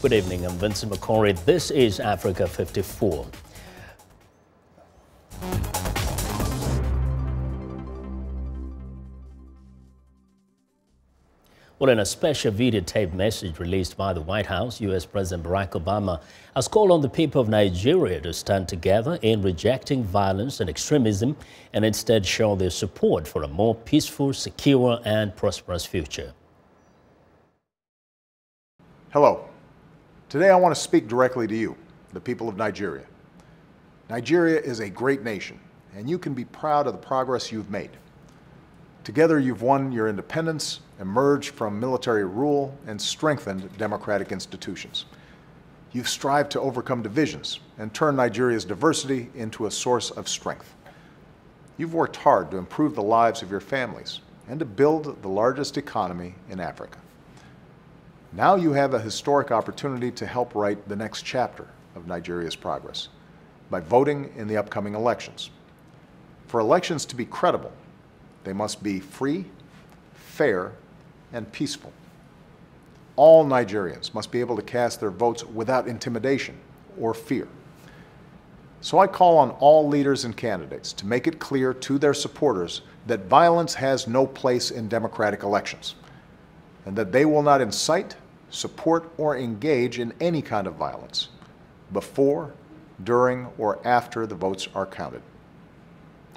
Good evening, I'm Vincent Makori. This is Africa 54. Well, in a special videotaped message released by the White House, U.S. President Barack Obama has called on the people of Nigeria to stand together in rejecting violence and extremism and instead show their support for a more peaceful, secure and prosperous future. Hello. Today I want to speak directly to you, the people of Nigeria. Nigeria is a great nation, and you can be proud of the progress you've made. Together, you've won your independence, emerged from military rule, and strengthened democratic institutions. You've strived to overcome divisions and turn Nigeria's diversity into a source of strength. You've worked hard to improve the lives of your families and to build the largest economy in Africa. Now you have a historic opportunity to help write the next chapter of Nigeria's progress by voting in the upcoming elections. For elections to be credible, they must be free, fair, and peaceful. All Nigerians must be able to cast their votes without intimidation or fear. So I call on all leaders and candidates to make it clear to their supporters that violence has no place in democratic elections, and that they will not incite, support, or engage in any kind of violence before, during, or after the votes are counted.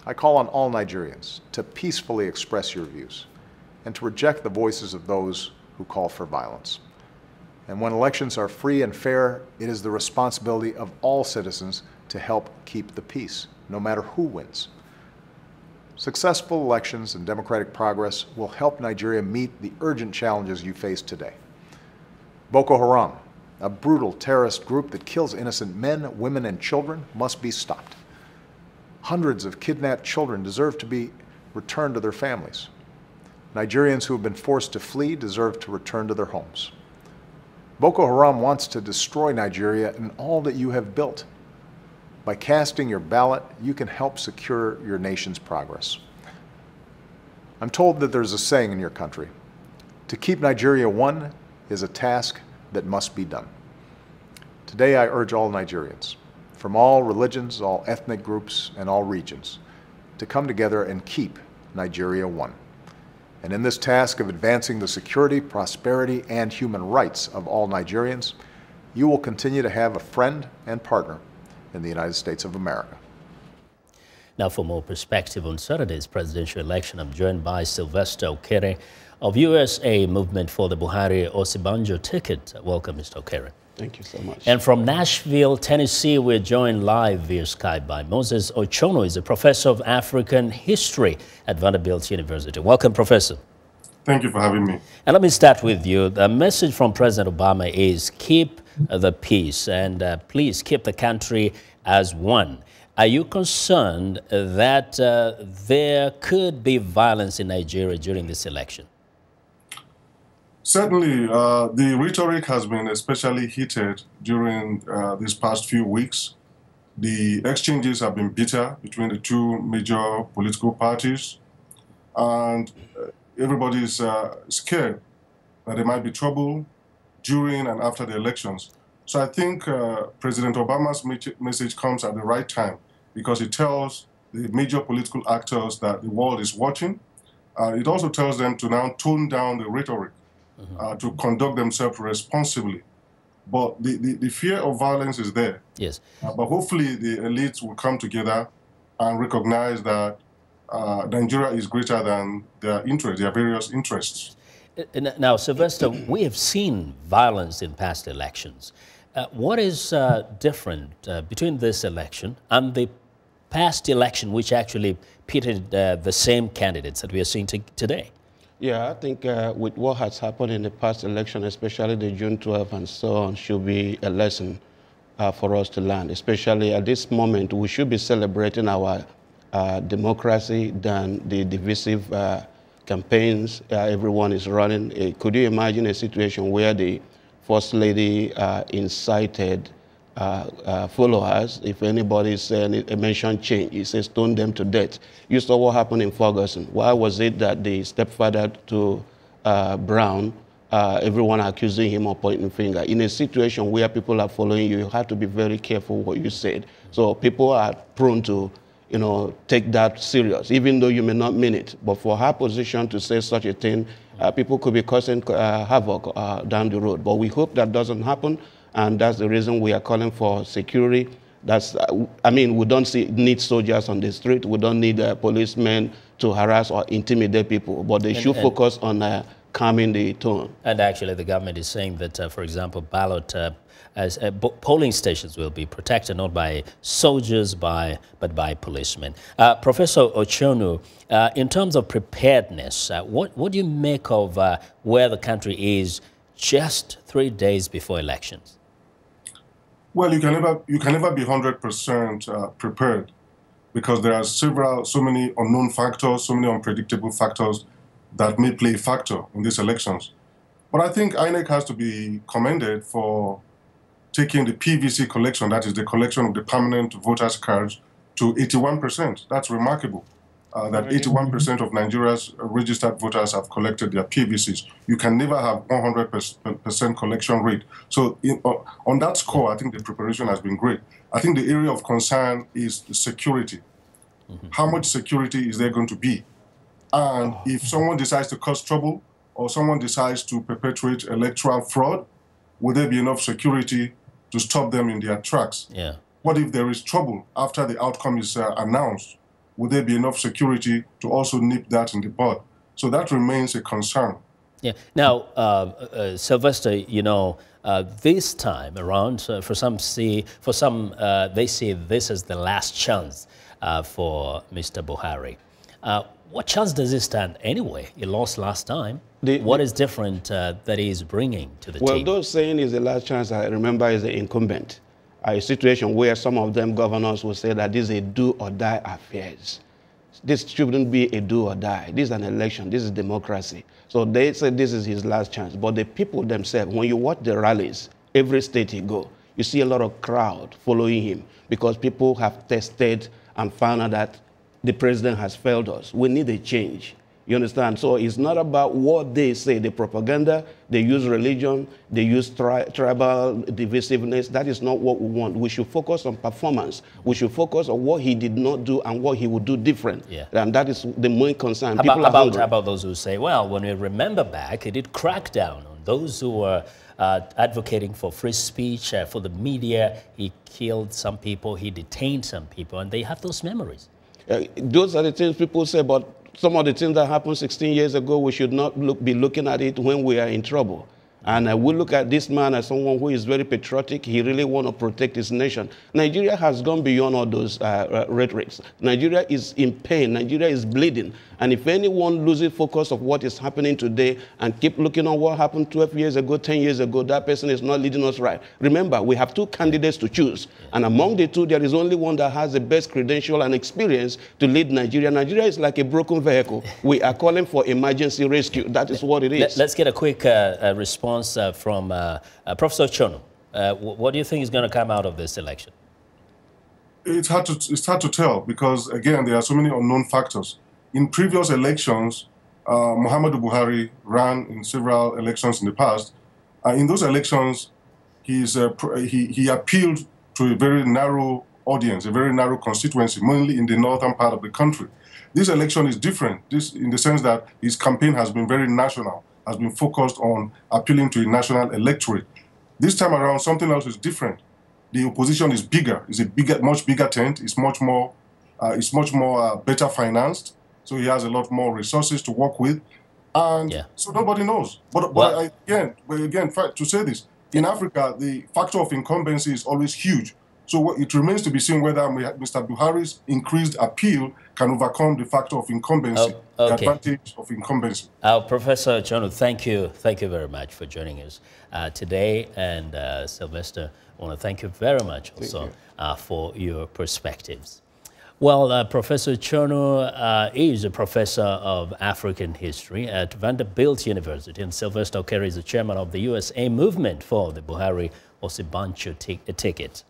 I call on all Nigerians to peacefully express your views and to reject the voices of those who call for violence. And when elections are free and fair, it is the responsibility of all citizens to help keep the peace, no matter who wins. Successful elections and democratic progress will help Nigeria meet the urgent challenges you face today. Boko Haram, a brutal terrorist group that kills innocent men, women, and children, must be stopped. Hundreds of kidnapped children deserve to be returned to their families. Nigerians who have been forced to flee deserve to return to their homes. Boko Haram wants to destroy Nigeria and all that you have built. By casting your ballot, you can help secure your nation's progress. I'm told that there's a saying in your country: to keep Nigeria one is a task that must be done. Today, I urge all Nigerians, from all religions, all ethnic groups, and all regions, to come together and keep Nigeria one. And in this task of advancing the security, prosperity, and human rights of all Nigerians, you will continue to have a friend and partner in the United States of America. Now, for more perspective on Saturday's presidential election, I'm joined by Sylvester Okere of USA Movement for the Buhari-Osinbajo ticket. Welcome, Mr. Okere. Thank you so much. And from Nashville, Tennessee, we're joined live via Skype by Moses Ochonu. He's a professor of African history at Vanderbilt University. Welcome, Professor. Thank you for having me. And let me start with you. The message from President Obama is keep the peace and please keep the country as one. Are you concerned that there could be violence in Nigeria during this election? Certainly, the rhetoric has been especially heated during these past few weeks. The exchanges have been bitter between the two major political parties, and everybody is scared that there might be trouble during and after the elections. So I think President Obama's message comes at the right time, because it tells the major political actors that the world is watching. It also tells them to now tone down the rhetoric, to conduct themselves responsibly. But the fear of violence is there. Yes. But hopefully the elites will come together and recognize that Nigeria is greater than their interests, their various interests. Now, Sylvester, we have seen violence in past elections. What is different between this election and the past election, which actually pitted the same candidates that we are seeing today? Yeah, I think with what has happened in the past election, especially the June 12 and so on, should be a lesson for us to learn. Especially at this moment, we should be celebrating our democracy than the divisive campaigns everyone is running. Could you imagine a situation where the First Lady incited followers? If anybody mentioned change, he says stone them to death. You saw what happened in Ferguson. Why was it that the stepfather to Brown everyone accusing him or pointing finger. In a situation where people are following you, you have to be very careful what you said. So people are prone to, you know, take that serious, even though you may not mean it. But for her position to say such a thing, people could be causing havoc down the road. But we hope that doesn't happen, and that's the reason we are calling for security. That's, I mean, we don't need soldiers on the street. We don't need policemen to harass or intimidate people, but they should focus on calming the tone. And actually, the government is saying that, for example, ballot polling stations will be protected not by soldiers, but by policemen. Professor Ochonu, in terms of preparedness, what do you make of where the country is just 3 days before elections? Well, you can never be 100% prepared, because there are so many unknown factors, so many unpredictable factors that may play a factor in these elections. But I think INEC has to be commended for taking the PVC collection, that is the collection of the permanent voters' cards, to 81%. That's remarkable, that 81% of Nigeria's registered voters have collected their PVCs. You can never have 100% collection rate. So on that score, I think the preparation has been great. I think the area of concern is the security. How much security is there going to be? And if someone decides to cause trouble or someone decides to perpetrate electoral fraud, will there be enough security to stop them in their tracks? Yeah. What if there is trouble after the outcome is announced? Will there be enough security to also nip that in the bud? So that remains a concern. Yeah. Now, Sylvester, you know, this time around, for some, they see this as the last chance for Mr. Buhari. What chance does it stand anyway? He lost last time. What is different that he is bringing to the team? Well, those saying is the last chance, I remember, is the incumbent. A situation where some of them governors will say that this is a do-or-die affairs. This shouldn't be a do-or-die. This is an election. This is democracy. So they say this is his last chance. But the people themselves, when you watch the rallies, every state you go, you see a lot of crowd following him, because people have tested and found out that the president has failed us. We need a change. You understand? So it's not about what they say, the propaganda. They use religion. They use tribal divisiveness. That is not what we want. We should focus on performance. We should focus on what he did not do and what he would do different. Yeah. And that is the main concern. About those who say, well, when we remember back, he did crack down on those who were advocating for free speech, for the media. He killed some people. He detained some people. And they have those memories. Those are the things people say, but some of the things that happened 16 years ago, we should not be looking at it when we are in trouble. And we look at this man as someone who is very patriotic. He really wants to protect his nation. Nigeria has gone beyond all those rhetorics. Nigeria is in pain. Nigeria is bleeding. And if anyone loses focus of what is happening today and keep looking on what happened 12 years ago, 10 years ago, that person is not leading us right. Remember, we have two candidates to choose. And among the two, there is only one that has the best credential and experience to lead Nigeria. Nigeria is like a broken vehicle. We are calling for emergency rescue. That is what it is. Let's get a quick response from Professor Ochonu. What do you think is going to come out of this election? It's hard to tell, because, again, there are so many unknown factors. In previous elections, Muhammadu Buhari ran in several elections in the past. In those elections, he appealed to a very narrow audience, a very narrow constituency, mainly in the northern part of the country. This election is different, in the sense that his campaign has been very national, has been focused on appealing to a national electorate. This time around, something else is different. The opposition is bigger. It's a much bigger tent. It's much more better financed. So he has a lot more resources to work with. And so nobody knows. But again, to say this, in Africa, the factor of incumbency is always huge. So it remains to be seen whether Mr. Buhari's increased appeal can overcome the factor of incumbency, the advantage of incumbency. Professor Ochonu, thank you. Thank you very much for joining us today. And Sylvester, I want to thank you very much also for your perspectives. Well, Professor Ochonu is a professor of African history at Vanderbilt University, and Sylvester Okere is the chairman of the USA movement for the Buhari-Osinbajo ticket.